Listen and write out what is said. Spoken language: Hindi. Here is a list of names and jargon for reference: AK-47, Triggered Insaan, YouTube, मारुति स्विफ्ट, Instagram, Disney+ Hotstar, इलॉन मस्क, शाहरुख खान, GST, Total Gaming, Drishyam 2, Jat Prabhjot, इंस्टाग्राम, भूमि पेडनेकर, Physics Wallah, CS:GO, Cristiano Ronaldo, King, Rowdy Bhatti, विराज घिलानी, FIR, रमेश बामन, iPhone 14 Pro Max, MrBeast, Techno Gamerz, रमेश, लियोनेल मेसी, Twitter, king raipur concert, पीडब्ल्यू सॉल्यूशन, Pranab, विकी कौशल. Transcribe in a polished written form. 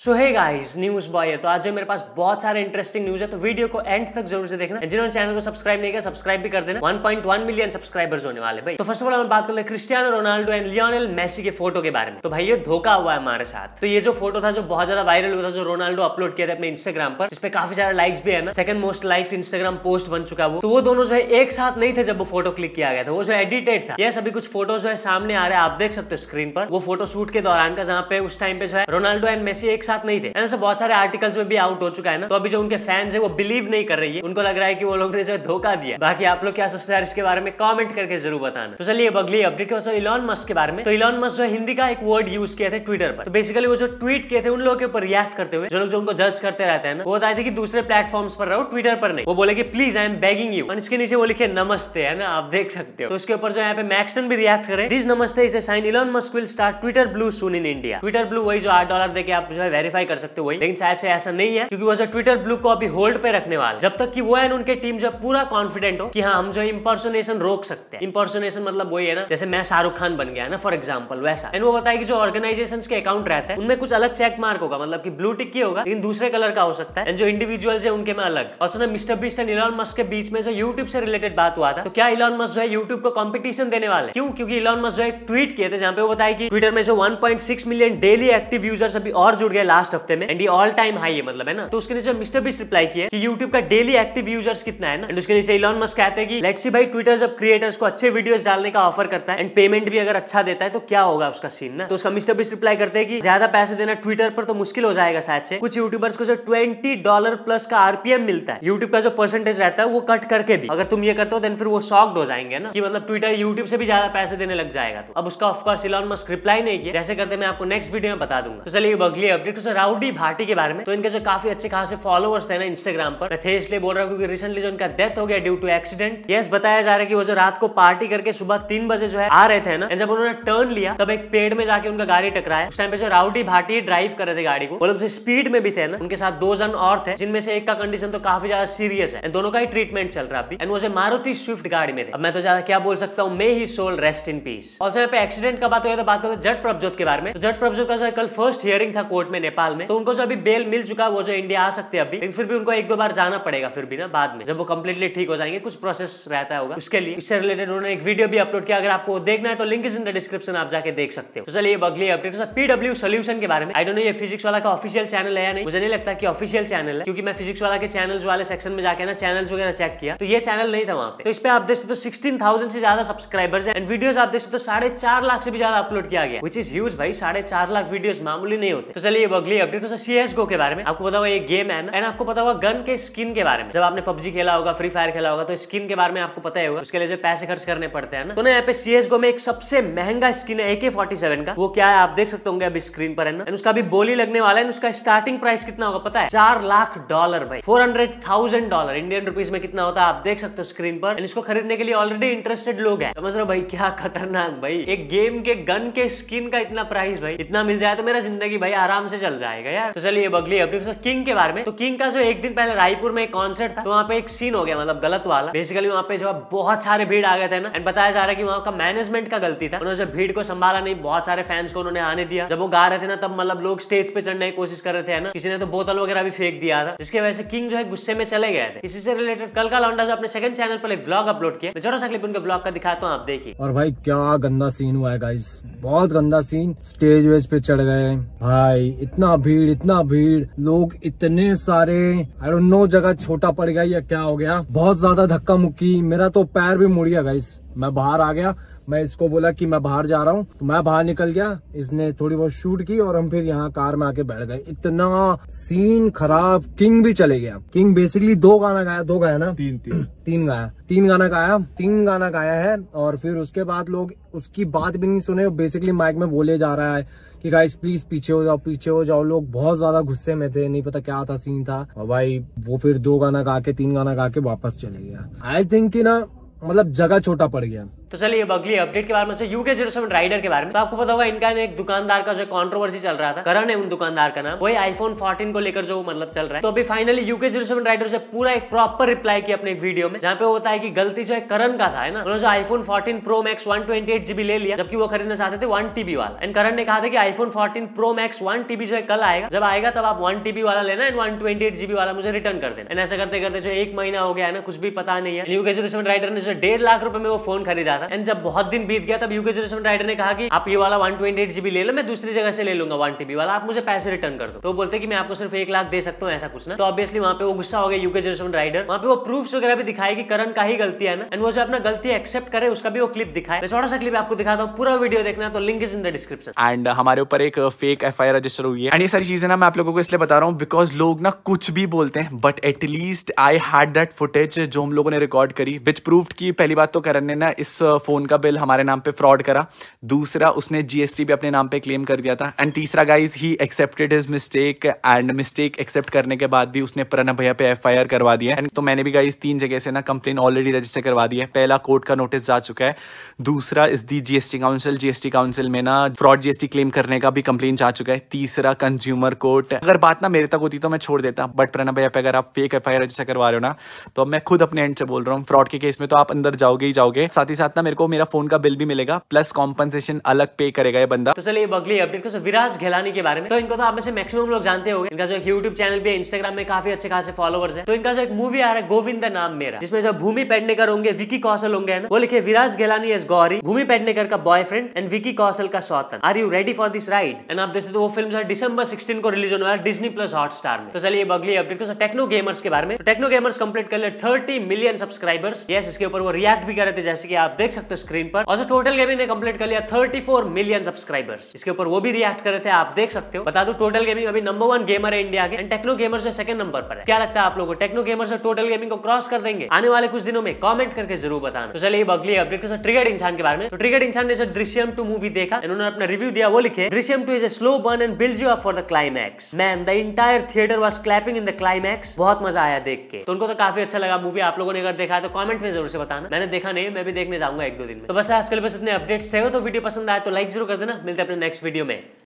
सो हे गाइस, न्यूज बॉय है तो आज मेरे पास बहुत सारे इंटरेस्टिंग न्यूज है, तो वीडियो को एंड तक जरूर से देखना। जिन्होंने चैनल को सब्सक्राइब नहीं किया सब्सक्राइब भी कर देना। 1.1 मिलियन सब्सक्राइबर्स होने वाले भाई। तो फर्स्ट ऑफ ऑल हम बात कर ले Cristiano Ronaldo and लियोनेल मेसी के फोटो के बारे में। तो भाई ये धोखा हुआ है हमारे साथ। तो ये जो फोटो था जो बहुत ज्यादा वायरल हुआ था, जो रोनाल्डो अपलोड किया था अपने इंस्टाग्राम पर, जिसपे काफी सारे लाइक्स भी है ना, second most liked इंस्टाग्राम post बन चुका वो। तो वो दोनों जो है एक साथ नहीं थे जब वो फोटो क्लिक किया गया था, वो जो एडिटेड था। ये सभी कुछ फोटो जो है सामने आ रहे हैं, आप देख सकते हो स्क्रीन पर, वो फोटो शूट के दौरान का, जहाँ पे उस टाइम पे जो है रोनाल्डो एंड मेसी एक साथ नहीं थे। ऐसे बहुत सारे आर्टिकल्स में भी आउट हो चुका है ना। तो अभी जो उनके फैंस है वो बिलीव नहीं कर रही है, उनको लग रहा है कि वो लोग ने जो धोखा दिया। बाकी आप लोग क्या सोचते हैं इसके बारे में कमेंट करके जरूर बताना। तो चलिए अगली अपडेट के साथ इलॉन मस्क के बारे में। तो इलॉन मस्क जो हिंदी का एक वर्ड यूज किया था ट्विटर पर। तो बेसिकली वो जो ट्वीट किए थे उन लोगों के ऊपर रिएक्ट करते हुए, जो उनको जज करते रहते हैं ना, वो बताए थे कि दूसरे प्लेटफॉर्म्स पर रहो, ट्विटर पर नहीं। वो बोले कि please I am begging you, और इसके नीचे वो लिखे नमस्ते, है ना, आप देख सकते हो। तो उसके ऊपर जो यहाँ पे मैक्सन भी रिएक्ट करे, this namaste is a sign इलॉन मस्क will start Twitter blue soon in India. Twitter blue वही जो $8 देके आप वेरीफाई कर सकते हो वही, लेकिन शायद से ऐसा नहीं है, क्योंकि वो जो ट्विटर ब्लू को अभी होल्ड पे रखने वाला जब तक कि वो एंड उनके टीम जो पूरा कॉन्फिडेंट हो कि हाँ हम जो इंपर्सोनेशन रोक सकते हैं। इंपर्सोनेशन मतलब वही है ना, जैसे मैं शाहरुख खान बन गया ना फॉर एग्जांपल, वैसा। एंड वो बताया कि जो ऑर्गेनाइजेशंस के अकाउंट रहता है उनमें कुछ अलग चेक मार्क होगा, मतलब कि ब्लू टिक ही होगा, लेकिन दूसरे कलर का हो सकता है। एंड जो इंडिविजुअल्स है उनके में अलग। ऑल्सो ना Mister Beast and इलॉन मस्क के बीच में जो यूट्यूब से रिलेटेड बात हुआ था, तो क्या इलॉन मस्क जो है यूट्यूब को कॉम्पिटिशन देने वाले? क्यों? क्योंकि इलॉन मस्क जो है ट्वीट किए थे जहाँ पे वो बताया कि ट्विटर में जो 1.6 मिलियन डेली एक्टिव यूजर्स अभी और जुड़ गए लास्ट हफ्ते में, एंड ये ऑल टाइम हाई है, मतलब है ना। तो उसके नीचे मिस्टर बीस्ट रिप्लाई किया कि यूट्यूब का डेली एक्टिव यूजर्स कितना है ना, एंड उसके नीचे इलॉन मस्क कहते हैं कि लेट्स सी भाई, ट्विटर जब क्रिएटर्स को अच्छे वीडियोस डालने का ऑफर करता है एंड पेमेंट भी अगर अच्छा देता है तो क्या होगा उसका सीन ना। तो उसका मिस्टर बीस्ट रिप्लाई करते हैं कि ज्यादा पैसे देना ट्विटर पर तो मुश्किल हो जाएगा, शायद से कुछ यूट्यूबर्स को जो $20 प्लस का आरपीएम मिलता है, यूट्यूब का जो परसेंटेज रहता है वो कट करके भी, अगर तुम ये करते हो देन फिर वो शॉक्ड हो जाएंगे ना, कि मतलब ट्विटर यूट्यूब से भी ज्यादा पैसे देने लग जाएगा। तो अब उसका ऑफकोर्स इलॉन मस्क रिप्लाई नहीं किया, जैसे करते मैं आपको नेक्स्ट वीडियो में बता दूंगा। तो चलिए अगली अपडेट उसे राउडी भाटी के बारे में। तो इनके जो काफी अच्छे खासे फॉलोअर्स थे ना इंस्टाग्राम पर, मैं इसलिए बोल रहा हूँ क्योंकि रिसेंटली जो इनका डेथ हो गया ड्यू टू एक्सीडेंट। यस, बताया जा रहा है कि वो जो रात को पार्टी करके सुबह 3 बजे जो है आ रहे थे ना, जब उन्होंने टर्न लिया तब एक पेड़ में जाके उनका गाड़ी टकराया। उस टाइम पे जो राउडी भाटी ड्राइव कर रहे थे गाड़ी को, वो लोग जो स्पीड में भी थे ना, उनके साथ 2 जन और थे, जिनमें से एक का कंडीशन तो काफी ज्यादा सीरियस है, दोनों का ही ट्रीटमेंट चल रहा है। एंड वो जो मारुति स्विफ्ट गाड़ी में थे। अब मैं तो ज्यादा क्या बोल सकता हूँ, may his soul rest in peace. Also यहाँ पे एक्सीडेंट का बात हो तो बात करें जट प्रभजोत के बारे में। जट प्रभजोत का कल फर्स्ट हियरिंग था कोर्ट में नेपाल में, तो उनको जो अभी बेल मिल चुका है वो जो इंडिया आ सकते हैं अभी, लेकिन फिर भी उनको 1-2 बार जाना पड़ेगा फिर भी ना, बाद में जब वो कंप्लीटली ठीक हो जाएंगे, कुछ प्रोसेस रहता होगा उसके लिए। इससे रिलेटेड उन्होंने एक वीडियो भी अपलोड किया, अगर आपको देखना है तो link is in the description, आप जाके देख सकते हो। तो चलिए अगली अपडेट है पीडब्ल्यू सॉल्यूशन के बारे में। आई डोंट नो ये फिजिक्स वाला का ऑफिशियल चैनल है या नहीं, मुझे नहीं लगता कि ऑफिशियल चैनल है, क्योंकि मैं फिजिक्स वाला के चैनल्स वाले सेक्शन में जाके ना चैनल्स वगैरह चेक किया, तो ये चैनल नहीं था वहाँ पे। तो इस पे आप देख सकते हो 16,000 से ज्यादा सब्सक्राइबर्स है, एंड वीडियोस आप देख सकते हो 4.5 लाख से भी ज्यादा अपलोड किया गया, व्हिच इज ह्यूज भाई। 4.5 लाख वीडियोस मामूली नहीं होते। तो चलिए अगली अपडेट है CS:GO के बारे में। आपको पता हुआ ये गेम है ना, एंड आपको पता हुआ गन के स्किन के बारे में। जब आपने पबजी खेला होगा, फ्री फायर खेला होगा, तो स्किन के बारे में आपको पता ही होगा, उसके लिए जो पैसे खर्च करने पड़ते हैं ना। तो ना यहाँ पे CS:GO में एक सबसे महंगा स्किन है AK-47 का, वो क्या है आप देख सकते होंगे अभी स्क्रीन पर है ना, एंड उसका भी बोली लगने वाला है। उसका स्टार्टिंग प्राइस कितना होगा पता है? $4 लाख भाई, $400,000 इंडियन रुपीज में कितना होता है आप देख सकते हो स्क्रीन पर। एंड इसको खरीदने के लिए ऑलरेडी इंटरेस्टेड लोग है, समझ रहे हो भाई क्या खतरनाक भाई। एक गेम के गन के स्किन का इतना प्राइस भाई, इतना मिल जाए तो मेरा जिंदगी भाई आराम से चल जाएगा यार। तो चलिए अगली अपडेट है किंग के बारे में। तो किंग का जो एक दिन पहले रायपुर में एक कॉन्सर्ट था, तो वहाँ पे एक सीन हो गया, मतलब गलत वाला। बेसिकली वहाँ पे जो बहुत सारे भीड़ आ गए थे ना, एंड बताया जा रहा है कि वहाँ का मैनेजमेंट का गलती था, उन्होंने भीड़ को संभाला नहीं, बहुत सारे फैंस को उन्होंने आने दिया। जब वो गा रहे थे ना तब मतलब लोग स्टेज पे चढ़ने की कोशिश कर रहे थे ना, किसी ने तो बोतल वगैरह भी फेंक दिया था, जिसकी वजह से किंग जो है गुस्से में चले गए थे। इसी से रिलेटेड कल का लॉन्डा जो अपने सेकंड चैनल पर एक व्लॉग अपलोड किया, मैं जरा सा क्लिप उनके व्लॉग का दिखाता हूँ, आप देखिए। और भाई क्या गंदा सीन हुआ है गाइस, बहुत गंदा सीन। स्टेज वेज पे चढ़ गए भाई, इतना भीड़, लोग इतने सारे, आई डोंट नो जगह छोटा पड़ गया या क्या हो गया, बहुत ज्यादा धक्का मुक्की, मेरा तो पैर भी मुड़ गया गाइस। मैं बाहर आ गया, मैं इसको बोला कि मैं बाहर जा रहा हूँ, तो मैं बाहर निकल गया, इसने थोड़ी बहुत शूट की और हम फिर यहाँ कार में आके बैठ गए। इतना सीन खराब, किंग भी चले गया। किंग बेसिकली 3 गाना गाया है, और फिर उसके बाद लोग उसकी बात भी नहीं सुने, बेसिकली माइक में बोले जा रहा है कि गाइस प्लीज पीछे हो जाओ। लोग बहुत ज्यादा गुस्से में थे, नहीं पता क्या था सीन था। और भाई वो फिर 2 गाना गा के 3 गाना गा के वापस चले गया। आई थिंक कि ना मतलब जगह छोटा पड़ गया, तो चलिए अब अगली अपडेट के बारे में, UK07 राइडर के बारे में। तो आपको पता होगा इनका एक दुकानदार का जो कंट्रोवर्सी चल रहा था, करण है उन दुकानदार का नाम, वही आईफोन 14 को लेकर जो मतलब चल रहा है। तो अभी फाइनली UK07 राइडर से पूरा एक प्रॉपर रिप्लाई किया अपने एक वीडियो में, जहाँ पे होता है कि गलती जो है करण का था, है ना, जो आईफोन 14 Pro Max 128GB ले लिया, जबकि वो खरीदना चाहते थे 1TB वाला। एंड करण ने कहा था कि आईफोन 14 Pro Max 1TB जो है कल आएगा, जब आएगा तब आप 1TB वाला लेना एंड 128GB वाला मुझे रिटर्न कर देना। एंड ऐसा करते करते जो एक महीना हो गया है ना, कुछ भी पता नहीं है। UK07 राइडर ने जो 1.5 लाख रुपए में वो फोन खरीदा था, एंड जब बहुत दिन बीत गया तब UK07 राइडर ने कहा कि आप ये वाला 128GB ले लो, मैं दूसरी जगह से ले लूंगा 1TB वाला, आप मुझे पैसे रिटर्न कर दो। तो बोलते कि मैं आपको सिर्फ 1 लाख दे सकता हूँ, ऐसा कुछ ना। तो ऑब्वियसली वहाँ पे वो गुस्सा हो गया UK07 राइडर, वहाँ पे वो प्रूफ्स वगैरह भी दिखाए कि करण का ही गलती है ना, एंड वो जो अपना गलती एक्सेप्ट करे उसका भी वो क्लिप दिखाए। मैं छोटा सा क्लिप आपको दिखाता हूँ, पूरा वीडियो देखना, तो link is in the description. And हमारे ऊपर एक फेक FIR रजिस्टर हुई है, एंड ये सारी चीजें ना मैं आप लोगों को इसलिए बता रहा हूँ बिकॉज लोग ना कुछ भी बोलते हैं, but at least I had that footage जो हम लोगों ने रिकॉर्ड करी, विच प्रूव्ड कि पहली बात तो करण ने ना इस फोन का बिल हमारे नाम पे फ्रॉड करा, दूसरा उसने GST भी अपने नाम पे क्लेम कर दिया था, एंड तीसरा guys he accepted his mistake, and mistake accept करने के बाद भी उसने प्रणब भैया पे FIR करवा दिया। एंड तो मैंने भी गाइज 3 जगह से ना कंप्लेन ऑलरेडी रजिस्टर करवा दी है। पहला कोर्ट का नोटिस जा चुका है, दूसरा इस दी GST काउंसिल में ना फ्रॉड GST क्लेम करने का भी कंप्लेन जा चुका है, तीसरा कंज्यूमर कोर्ट। अगर बात ना मेरे तक होती तो मैं छोड़ देता, बट प्रणब भैया पे अगर आप फेक FIR रजिस्टर करवा रहे हो ना, तो मैं खुद अपने एंड से बोल रहा हूँ, फ्रॉड के केस में तो आप अंदर जाओगे ही जाओगे, साथ ही साथ ना मेरे को मेरा फोन का बिल भी मिलेगा, प्लस कॉम्पनसेशन अलग पे करेगा ये बंदा। तो चलिए अगली अपडेट को विराज घिलानी के बारे में। तो इनको तो आप में से मैक्सिमम लोग जानते होंगे, इनका जो YouTube चैनल पे Instagram में काफी अच्छे खासे फॉलोअर्स हैं। तो इनका जो एक मूवी आ रहा है गोविंद नाम मेरा, जिसमें जो भूमि पेडनेकर होंगे, विकी कौशल होंगे ना, वो लिखे विराज घिलानी एज गौरी, भूमि पेडनेकर का बॉयफ्रेंड एंड विकी कौशल का सौतन, are you ready for this ride. And आप देखते तो वो फिल्म जो है December 16 को रिलीज होने वाला है Disney+ Hotstar में। तो चलिए अगली अपडेट को टेक्नो गेमर्स के बारे में। टेक्नो गेमर्स कंप्लीट कर ले 30 मिलियन सब्सक्राइबर्स, यस इसके ऊपर वो रिएक्ट भी कर रहे थे जैसे कि आप देख सकते हो स्क्रीन पर। और जो टोटल गेमिंग ने कंप्लीट कर लिया 34 मिलियन सब्सक्राइबर्स, इसके ऊपर वो भी रिएक्ट कर रहे थे, आप देख सकते हो। बता दो टोटल गेमिंग अभी नंबर 1 गेमर है इंडिया के, एंड टेक्नो गेमर्स जो सेकंड नंबर पर है। क्या लगता है आप लोगों को टेक्नो गेमर्स और टोटल गेमिंग को क्रॉस कर देंगे आने वाले कुछ दिनों में? कमेंट करके जरूर बताना। तो चलिए अगली अपडेट के ट्रिगर्ड इंसान के बारे में। तो ट्रिगर्ड इंसान ने जो Drishyam 2 मूवी देखा, उन्होंने अपना रिव्यू दिया, वो लिखे Drishyam 2 is a slow burn and builds you up for the climax, man the entire theatre was clapping in the climax, बहुत मजा आया देख के। तो उनको तो काफी अच्छा लगा मूवी, आप लोगों ने अगर देखा है तो कमेंट में जरूर से बताना। मैंने देखा नहीं, मैं भी देखने जाऊंगा 1-2 दिन में। तो बस आजकल बस इतने अपडेट्स है, तो वीडियो पसंद आए तो लाइक जरूर कर देना। मिलते हैं अपने नेक्स्ट वीडियो में।